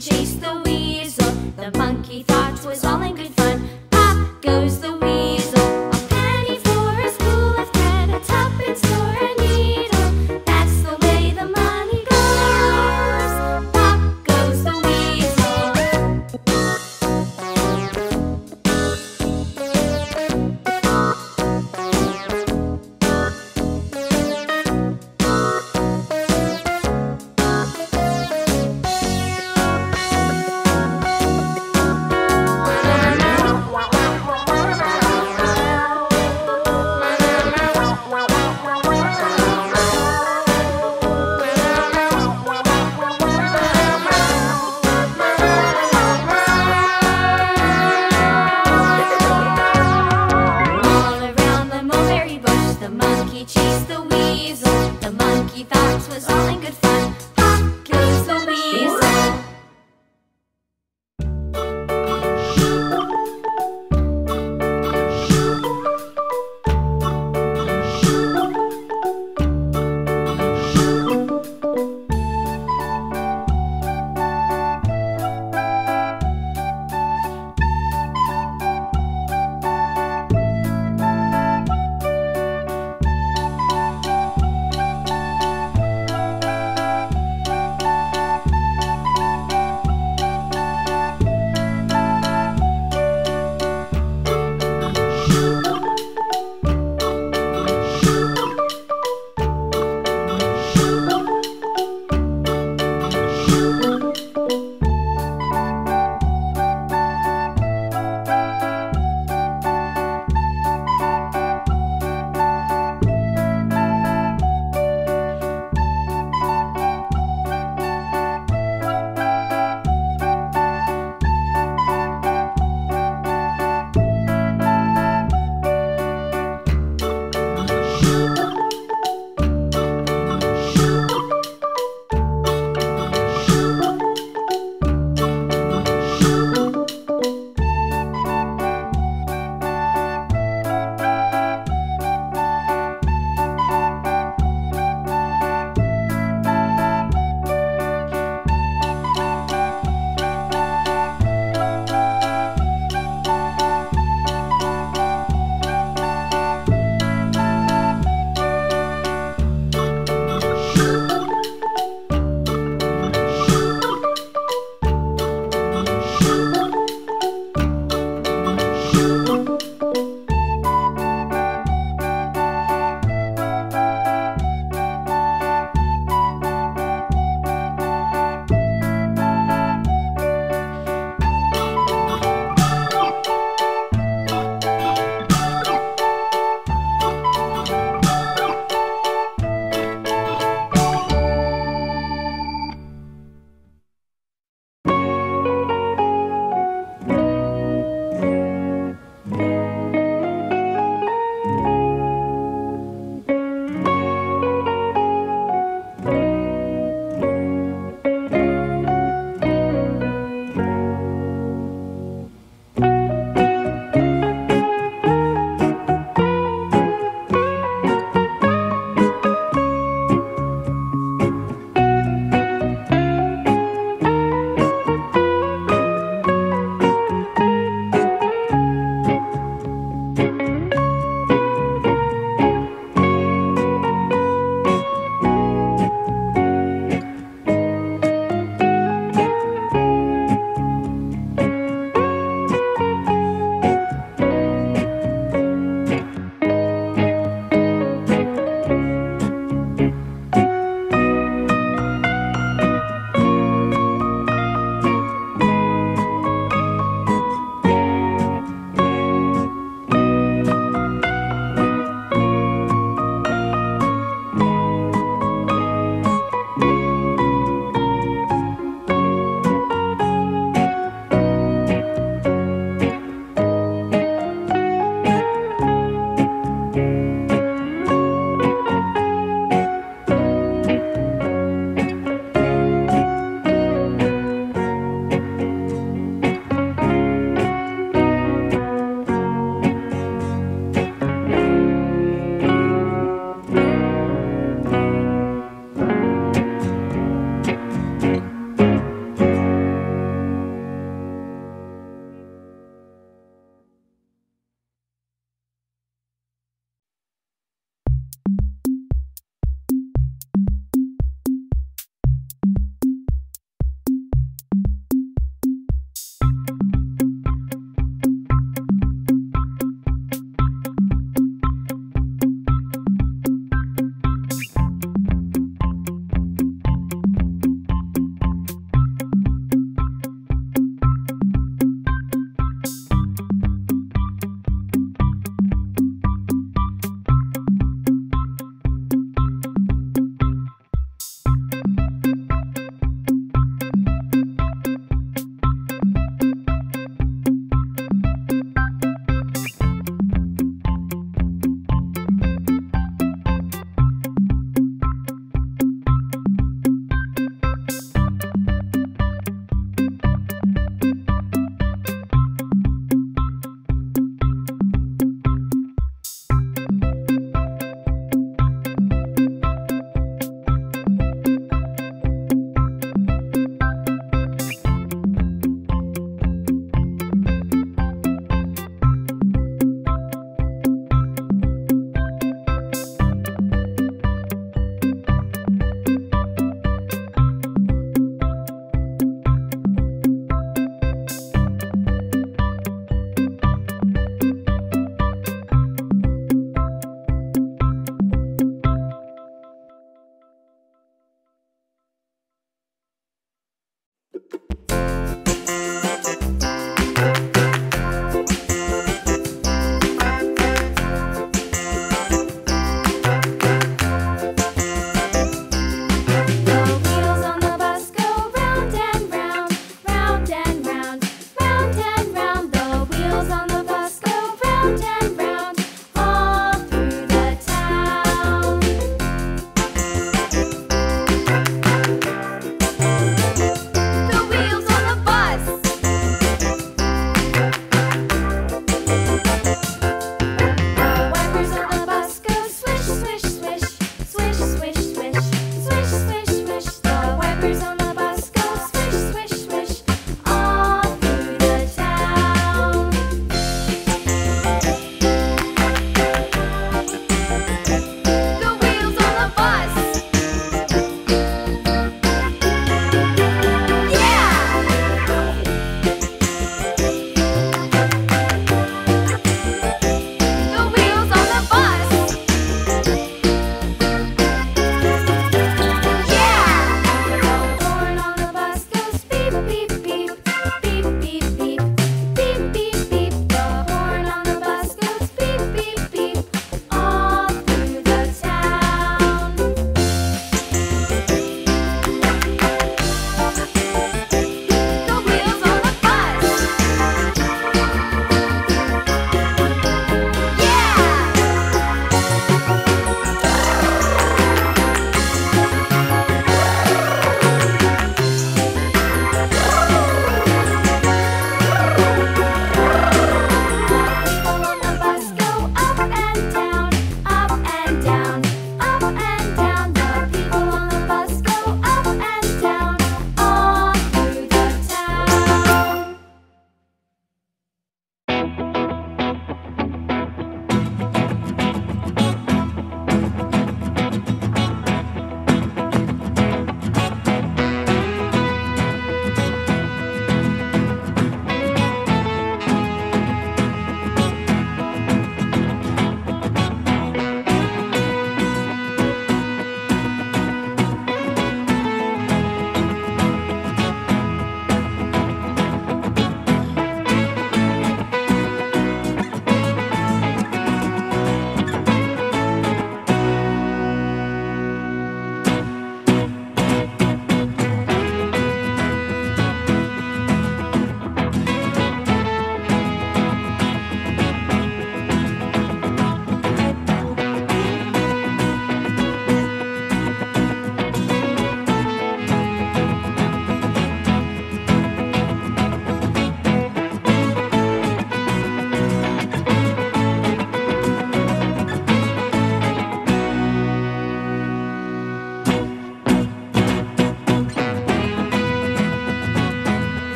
chase the wind.